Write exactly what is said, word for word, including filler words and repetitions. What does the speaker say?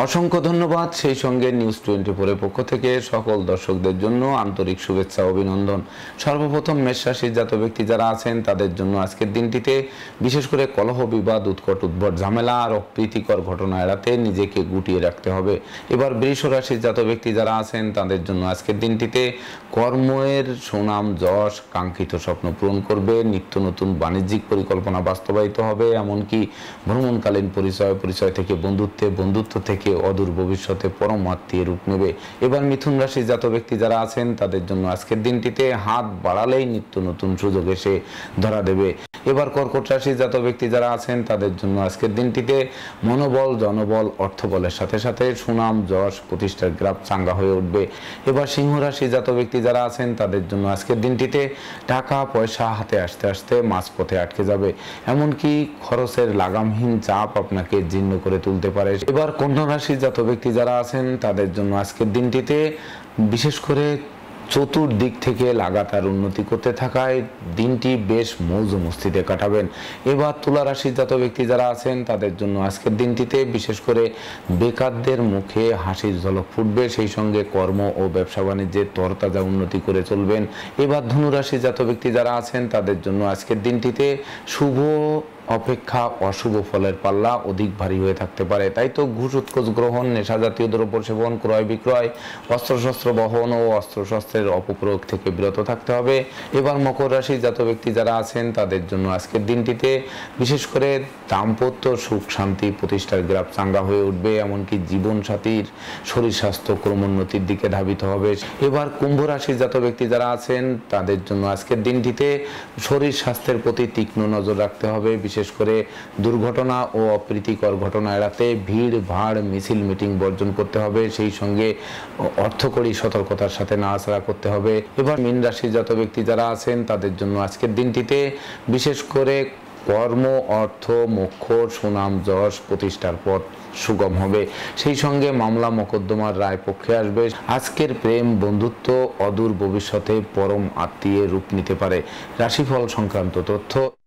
असंख्य धन्यवाद सेई संगे न्यूज चौबीस पक्ष थेके सकल दर्शकदेर जन्य आंतरिक शुभेच्छा अभिनंदन। सर्वप्रथम मेष राशिर जात व्यक्ति जारा आछेन तादेर जन्य आजकेर दिनटिते विशेष करे कलह विवाद उत्कट उद्भट झमेला और अप्रीतिकर घटना एड़ाते निजेके गुटिये राखते हबे। एबार वृष राशिर जात व्यक्ति जारा आछेन तादेर जन्य आजकेर दिनटिते कर्मेर सुनाम यश कांक्षित स्वप्न पूरण करबे। नित्य नतून वाणिज्यिक परिकल्पना बास्तबायित हबे। एमनकि भ्रमणकालीन परिचय परिचय थेके बंधुत्वे बंधुत्व थेके অদূর ভবিষ্যতে পরম আত্মীয় রূপ নেবে। এবার মিথুন রাশির জাত ব্যক্তি যারা আছেন তাদের জন্য আজকের দিনটিতে হাত বাড়ালেই নিত্য নতুন সুযোগ এসে ধরা দেবে। এবার কর্কট রাশির জাত ব্যক্তি যারা আছেন তাদের জন্য আজকের দিনটিতে মনোবল জনবল অর্থবলের সাথে সাথে সুনাম যশ প্রতিষ্ঠার গ্রাফ চাঙ্গা হয়ে উঠবে। এবার সিংহ রাশির জাত ব্যক্তি যারা আছেন তাদের জন্য আজকের দিনটিতে টাকা পয়সা হাতে আসতে আসতে মাঝপথে আটকে যাবে। এমনকি খরচের লাগামহীন চাপ আপনাকে জীর্ণ করে তুলতে পারে। এবার কন্যা রাশির জাত ব্যক্তি যারা আছেন তাদের জন্য আজকের দিনটিতে বিশেষ করে চতুর্দিক থেকে লাগাতার উন্নতি করতে থাকায় দিনটি বেশ মৌজ মস্তিতে কাটাবেন। এবার তুলা রাশির জাত ব্যক্তি যারা আছেন তাদের জন্য আজকের দিনটিতে বিশেষ করে বেকারদের মুখে হাসির ঝলক ফুটবে। সেই সঙ্গে কর্ম ও ব্যবসা বাণিজ্যে তরতাজা উন্নতি করে চলবেন। এবার ধনু রাশির জাত ব্যক্তি যারা আছেন তাদের জন্য আজকের দিনটিতে শুভ অপেক্ষা অশুভ ফলের পাল্লা অধিক ভারী হয়ে থাকতে পারে। তাই তো ঘুষ উৎকোচ গ্রহণ নেশা জাতীয় দ্রব্য সেবন ক্রয় বিক্রয় অস্ত্রশস্ত্র বহন ও অস্ত্রশস্ত্রের অপপ্রয়োগ থেকে বিরত থাকতে হবে। এবার মকর রাশির জাত ব্যক্তি যারা আছেন তাদের জন্য আজকের দিনটিতে বিশেষ করে দাম্পত্য সুখ শান্তি প্রতিষ্ঠার গ্রাফ চাঙ্গা হয়ে উঠবে। এমনকি জীবনসাথীর শরীর স্বাস্থ্য ক্রমোন্নতির দিকে ধাবিত হবে। এবার কুম্ভ রাশির জাত ব্যক্তি যারা আছেন তাদের জন্য আজকের দিনটিতে শরীর স্বাস্থ্যের প্রতি তীক্ষ্ণ নজর রাখতে হবে। বিশেষ করে দুর্ঘটনা ও অপ্রীতিকর ঘটনা এড়াতে ভিড় ভাড় মিছিল মিটিং বর্জন করতে হবে। সেই সঙ্গে অর্থকড়ি সতর্কতার সাথে নাড়াচাড়া করতে হবে। এবার মীন রাশির জাত ব্যক্তি যারা আছেন তাদের জন্য আজকের দিনটিতে বিশেষ করে কর্ম অর্থ মোক্ষ সুনাম যশ প্রতিষ্ঠার পথ সুগম হবে। সেই সঙ্গে মামলা মোকদ্দমার রায় পক্ষে আসবে। আজকের প্রেম বন্ধুত্ব অদূর ভবিষ্যতে পরম আত্মীয় রূপ নিতে পারে। রাশিফল সংক্রান্ত তথ্য